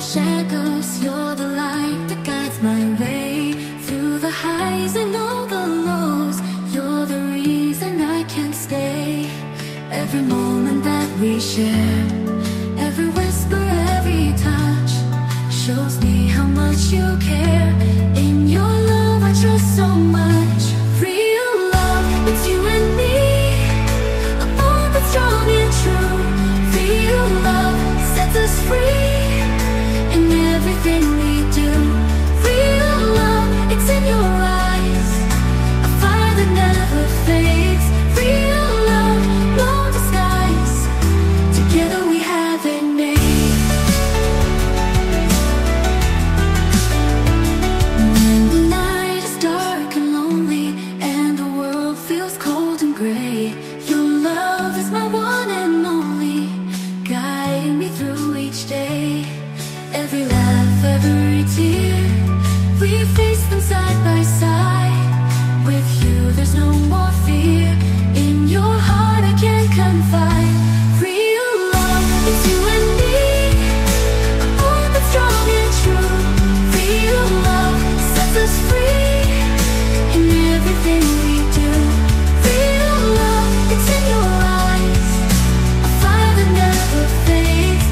the shadows, you're the light that guides my way. Through the highs and all the lows, you're the reason I can't stay. Every moment that we share, every whisper, every touch, shows me how much you care. In your love I trust so much. Real love, it's you and me, a bond that's strong and true. Real love sets us free. Everything we do, real love, it's in your eyes, a fire that never fades. Real love, no disguise, together we have a name. When the night is dark and lonely, and the world feels cold and grey, your love is my one and only, guide me through each day. Every laugh, every tear, we face them side by side. With you there's no more fear. In your heart I can confide. Real love, it's you and me, a bond that's strong and true. Real love sets us free. In everything we do, real love, it's in your eyes, a fire that never fades.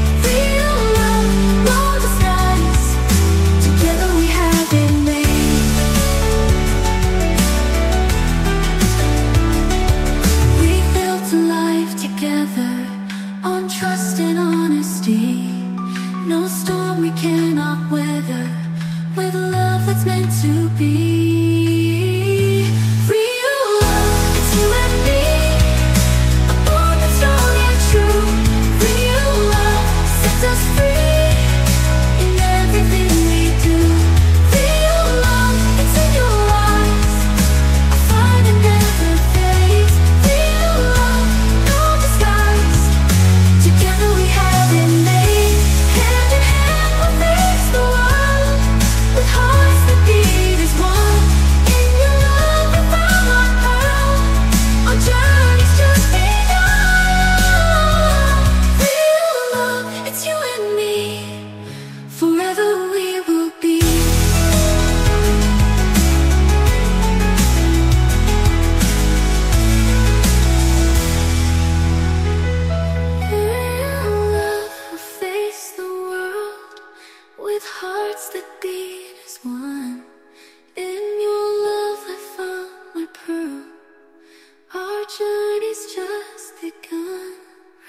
Our journey's just begun.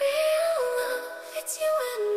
Real love, it's you and me.